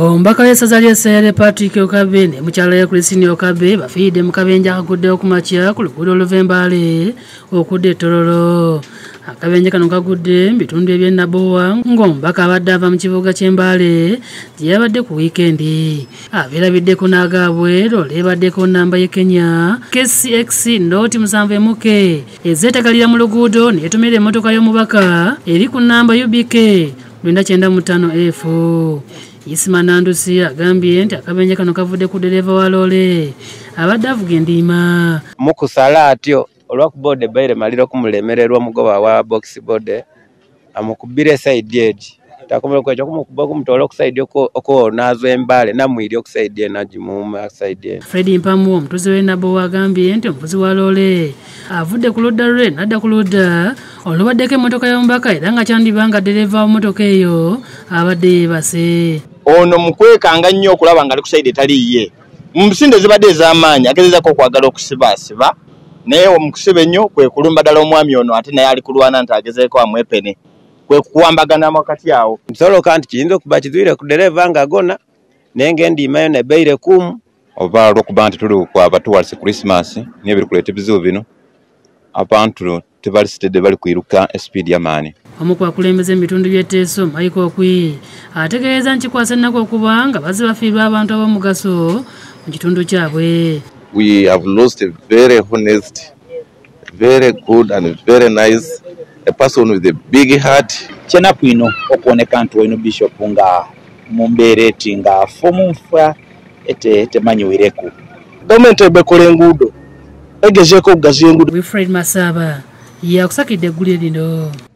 Ombaka yesazalia sere Patrick okabene mukyala ya Christine okabe bafide mukabenja akudde okumachya kulukudo Novembale okudde tororo akabenja kano kagudde bitundu ebyennabowa ngombaka abadde ava mu kibuga ky'Embale yabadde ku weekendi abeerabidde ko n'agaabwe olebadde ko namba ye Kenya KCX noti musanve muke ezeetakalira mu luguudo neetumira emmotoka y'omubaka eri ku namba UBK 995F Isimanandu siya agambye nti akabenje kano kavudde ku dereva wa lole abadde avuga endiima mukusala atyo olwakubodde bayire maliro kumulemererwa mugoba wa box bode amukubire side edge takomera kwecho kumukuba kumutolo okusaidia okwo nazo Embale namwiri okusaidia najimuma side. Freddy Mpamu omutuzi w'ennabo wagambye nti omuvuzi wa lole avudde ku loda lwe nadda ku loda olubaddeko emmotoka y'omubaka era nga kyandibanga dereva w'emmotoka eyo abadde yeebase. Ono mukwekanga nnyo okulaba nga likusaidde taliiye. Mu nsinde zibadde ez'amaanyi agezezaako okwagala okusibasiba naye omukusibe ennyo kwe kulumba ddala omwami ono ate naye ali kulwana nti agezeeko amwepene. Kwe kuwambagana wakati yao. Msolo kanti chinzo kubachizuile kudereva nga gona. Nenge ndi mayo na beire kumu. Obaro kubanti tulu kwa abatu walisi Christmas. Nyebili kuletibizu vino. Abantu tivalisi devali kuiruka speed ya mani. Omukwa kulembeze mitundu yeteso maiko kui. Ategeeza nchikwasena kwa kubanga. Bazi bafiirwa abantu ab'omugaso mu kitundu kyabwe. We have lost a very honest, very good and very nice a person with a big heart. Chena pino okoneka ntu ino bishop nga mumbere tinga fomu mfa ete manyuireku. Government ebekole ngudo egejeko gazi ngudo. Wilfred Masaba ya kusakidde eggulire lino.